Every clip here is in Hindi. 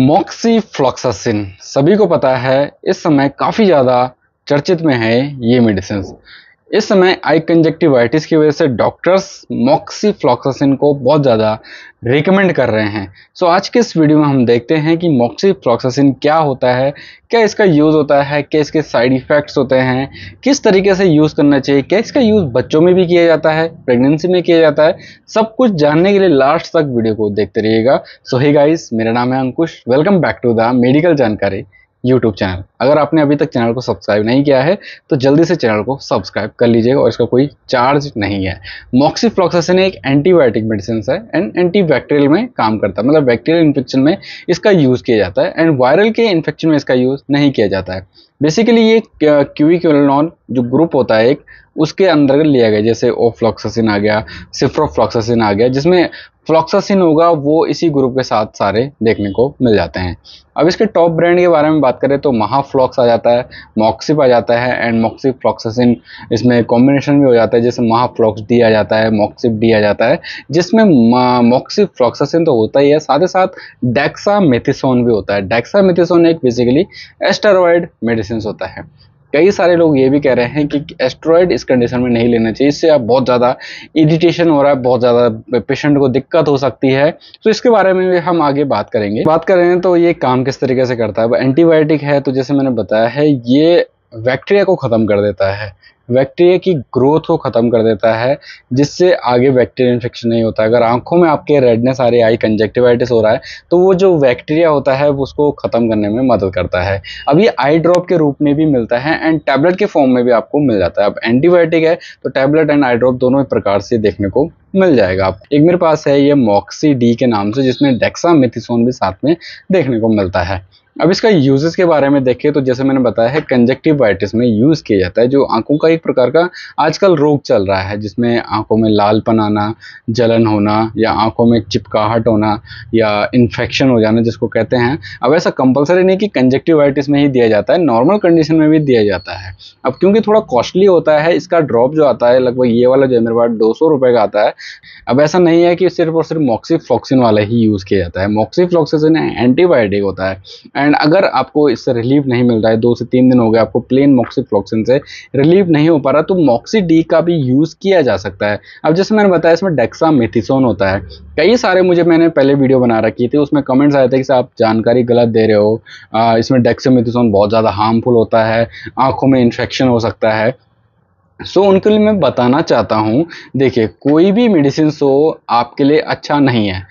मॉक्सीफ्लॉक्सासिन सभी को पता है, इस समय काफ़ी ज़्यादा चर्चित में है ये मेडिसिन। इस समय आई कंजक्टिवाइटिस की वजह से डॉक्टर्स मॉक्सीफ्लॉक्सासिन को बहुत ज़्यादा रिकमेंड कर रहे हैं। सो आज के इस वीडियो में हम देखते हैं कि मॉक्सीफ्लॉक्सासिन क्या होता है, क्या इसका यूज़ होता है, क्या इसके साइड इफ़ेक्ट्स होते हैं, किस तरीके से यूज़ करना चाहिए, क्या इसका यूज़ बच्चों में भी किया जाता है, प्रेगनेंसी में किया जाता है। सब कुछ जानने के लिए लास्ट तक वीडियो को देखते रहिएगा। सो हे गाइस, मेरा नाम है Ankush, welcome back to the medical जानकारी YouTube चैनल। अगर आपने अभी तक चैनल को सब्सक्राइब नहीं किया है तो जल्दी से चैनल को सब्सक्राइब कर लीजिएगा और इसका कोई चार्ज नहीं है। मॉक्सीफ्लॉक्सासिन एक एंटीबायोटिक मेडिसिन है एंड एंटीबैक्टीरियल में काम करता है, मतलब बैक्टीरियल इन्फेक्शन में इसका यूज़ किया जाता है एंड वायरल के इन्फेक्शन में इसका यूज़ नहीं किया जाता है। बेसिकली ये क्यूविक्यूलनॉन जो ग्रुप होता है एक, उसके अंदर लिया गया, जैसे ऑफ्लॉक्सासिन आ गया, सिप्रोफ्लॉक्सासिन आ गया, जिसमें फ्लॉक्सासिन होगा वो इसी ग्रुप के साथ सारे देखने को मिल जाते हैं। अब इसके टॉप ब्रांड के बारे में बात करें तो महाफ्लॉक्स आ जाता है, मॉक्सिप आ जाता है एंड मॉक्सीफ्लॉक्सासिन। इसमें कॉम्बिनेशन भी हो जाता है, जैसे महाफ्लॉक्स डी आ जाता है, मॉक्सिप डी आ जाता है, जिसमें मॉक्सीफ्लॉक्सासिन तो होता ही है, साथ ही साथ डेक्सामेथासोन भी होता है। डेक्सामेथासोन एक बेसिकली एस्टेरॉयड मेडिसिन होता है। कई सारे लोग ये भी कह रहे हैं कि एस्टेरॉयड इस कंडीशन में नहीं लेना चाहिए, इससे आप बहुत ज़्यादा इरिटेशन हो रहा है, बहुत ज़्यादा पेशेंट को दिक्कत हो सकती है। तो इसके बारे में भी हम आगे बात करेंगे। बात कर रहे हैं तो ये काम किस तरीके से करता है। अब एंटीबायोटिक है तो जैसे मैंने बताया है ये बैक्टीरिया को ख़त्म कर देता है, बैक्टीरिया की ग्रोथ को ख़त्म कर देता है, जिससे आगे बैक्टीरिया इन्फेक्शन नहीं होता है। अगर आंखों में आपके रेडनेस आ रही है, आई कंजक्टिवाइटिस हो रहा है, तो वो जो बैक्टीरिया होता है वो उसको ख़त्म करने में मदद करता है। अब ये आई ड्रॉप के रूप में भी मिलता है एंड टैबलेट के फॉर्म में भी आपको मिल जाता है। अब एंटीबायोटिक है तो टैबलेट एंड आई ड्रॉप दोनों प्रकार से देखने को मिल जाएगा आपको। एक मेरे पास है ये मॉक्सी डी के नाम से, जिसमें डेक्सामेथासोन भी साथ में देखने को मिलता है। अब इसका यूजेस के बारे में देखें तो जैसे मैंने बताया है कंजक्टिवाइटिस में यूज़ किया जाता है, जो आंखों का एक प्रकार का आजकल रोग चल रहा है, जिसमें आंखों में लालपन आना, जलन होना या आंखों में चिपकाहट होना या इन्फेक्शन हो जाना जिसको कहते हैं। अब ऐसा कंपलसरी नहीं कि कंजक्टिवाइटिस में ही दिया जाता है, नॉर्मल कंडीशन में भी दिया जाता है। अब क्योंकि थोड़ा कॉस्टली होता है, इसका ड्रॉप जो आता है लगभग ये वाला जो है मेरे पास 200 रुपये का आता है। अब ऐसा नहीं है कि सिर्फ और सिर्फ मॉक्सीफ्लॉक्सासिन वाला ही यूज़ किया जाता है। मॉक्सीफ्लॉक्सासिन एंटीबायोटिक होता है एंड अगर आपको इससे रिलीफ नहीं मिल रहा है, 2 से 3 दिन हो गए आपको प्लेन मॉक्सीफ्लॉक्सासिन से रिलीफ नहीं हो पा रहा, तो मॉक्सी डी का भी यूज़ किया जा सकता है। अब जैसे मैंने बताया इसमें डेक्सामेथासोन होता है। कई सारे मैंने पहले वीडियो बना रखी थी, उसमें कमेंट्स आए थे कि आप जानकारी गलत दे रहे हो, इसमें डेक्सामेथासोन बहुत ज़्यादा हार्मफुल होता है, आँखों में इन्फेक्शन हो सकता है। सो उनके लिए मैं बताना चाहता हूँ, देखिए कोई भी मेडिसिन आपके लिए अच्छा नहीं है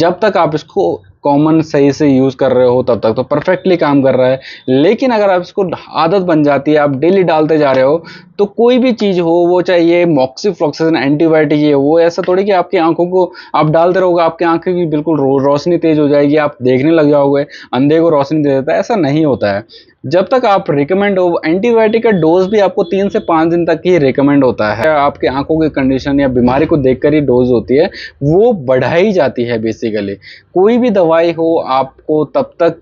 जब तक आप इसको कॉमन सही से यूज़ कर रहे हो, तब तक तो परफेक्टली काम कर रहा है। लेकिन अगर आप इसको आदत बन जाती है, आप डेली डालते जा रहे हो, तो कोई भी चीज़ हो वो चाहिए मॉक्सीफ्लॉक्सासिन एंटीबायोटिक ये वो, ऐसा थोड़ी कि आपकी आंखों को आप डालते रहोगे आपकी आंखें की बिल्कुल रोशनी तेज़ हो जाएगी, आप देखने लग जाओगे, अंधे को रोशनी दे देता है, ऐसा नहीं होता है। जब तक आप रिकमेंड हो, एंटीबायोटिक का डोज भी आपको 3 से 5 दिन तक ही रिकमेंड होता है। आपके आंखों की कंडीशन या बीमारी को देखकर ही डोज होती है, वो बढ़ाई जाती है। बेसिकली कोई भी दवाई हो आपको तब तक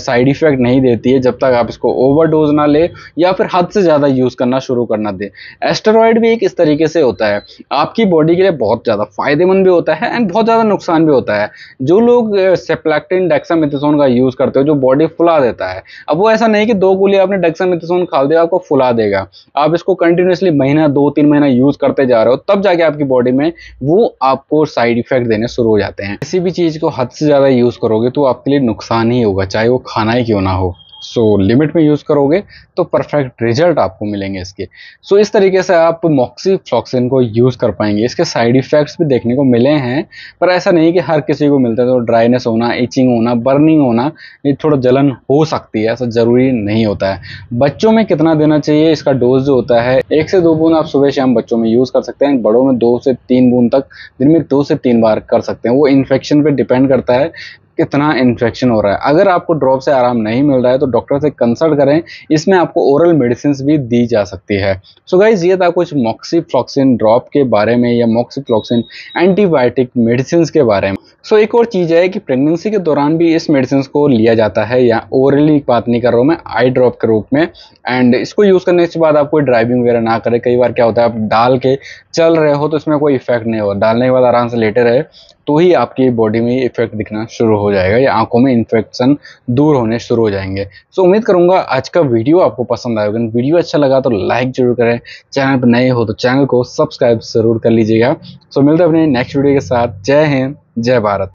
साइड इफ़ेक्ट नहीं देती है जब तक आप इसको ओवरडोज ना ले या फिर हद से ज़्यादा यूज़ करना शुरू करना दे। एस्टेरॉयड भी एक इस तरीके से होता है, आपकी बॉडी के लिए बहुत ज़्यादा फायदेमंद भी होता है एंड बहुत ज़्यादा नुकसान भी होता है। जो लोग सेप्लेक्टिन डेक्सामेथासोन का यूज़ करते हो जो बॉडी फुला देता है, अब वो ऐसा नहीं कि 2 गोली आपने डेक्सामेथासोन खा दिया आपको फुला देगा। आप इसको कंटिन्यूसली महीना 2-3 महीना यूज़ करते जा रहे हो, तब जाके आपकी बॉडी में वो आपको साइड इफ़ेक्ट देने शुरू हो जाते हैं। किसी भी चीज़ को हद से ज़्यादा यूज़ करोगे तो आपके लिए नुकसान ही होगा, चाहे वो खाना ही क्यों ना हो। सो लिमिट में यूज़ करोगे तो परफेक्ट रिजल्ट आपको मिलेंगे इसके। सो इस तरीके से आप मॉक्सीफ्लॉक्सासिन को यूज़ कर पाएंगे। इसके साइड इफ़ेक्ट्स भी देखने को मिले हैं, पर ऐसा नहीं कि हर किसी को मिलता है। तो ड्राइनेस होना, इचिंग होना, बर्निंग होना, ये थोड़ा जलन हो सकती है, ऐसा ज़रूरी नहीं होता है। बच्चों में कितना देना चाहिए, इसका डोज जो होता है 1 से 2 बूंद आप सुबह शाम बच्चों में यूज़ कर सकते हैं। बड़ों में 2 से 3 बूंद तक दिन में 2 से 3 बार कर सकते हैं। वो इन्फेक्शन पर डिपेंड करता है कितना इन्फेक्शन हो रहा है। अगर आपको ड्रॉप से आराम नहीं मिल रहा है तो डॉक्टर से कंसल्ट करें, इसमें आपको ओरल मेडिसिन भी दी जा सकती है। सो गाइज, ये था कुछ मॉक्सीफ्लॉक्सासिन ड्रॉप के बारे में या मॉक्सीफ्लॉक्सासिन एंटीबायोटिक मेडिसिन के बारे में। सो एक और चीज़ है कि प्रेगनेंसी के दौरान भी इस मेडिसिन को लिया जाता है, या ओरली बात नहीं कर रहा हूँ मैं, आई ड्रॉप के रूप में। एंड इसको यूज़ करने के बाद आप कोई ड्राइविंग वगैरह ना करें। कई बार क्या होता है आप डाल के चल रहे हो तो इसमें कोई इफेक्ट नहीं हो, डालने के बाद आराम से लेटे रहे, तो ही आपकी बॉडी में इफेक्ट दिखना शुरू हो जाएगा या आंखों में इन्फेक्शन दूर होने शुरू हो जाएंगे। सो उम्मीद करूंगा आज का वीडियो आपको पसंद आएगा। वीडियो अच्छा लगा तो लाइक जरूर करें, चैनल पर नए हो तो चैनल को सब्सक्राइब जरूर कर लीजिएगा। सो मिलते हैं अपने नेक्स्ट वीडियो के साथ। जय हिंद, जय भारत।